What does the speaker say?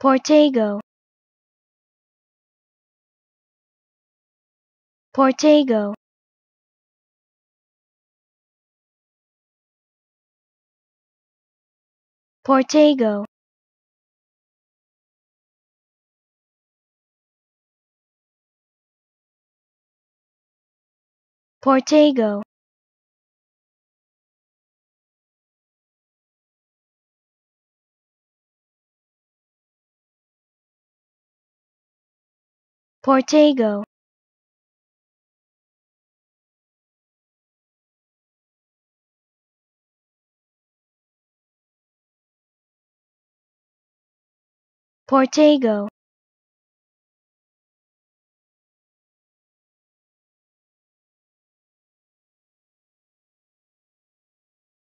Portego, Portego, Portego, Portego, Portego, Portego.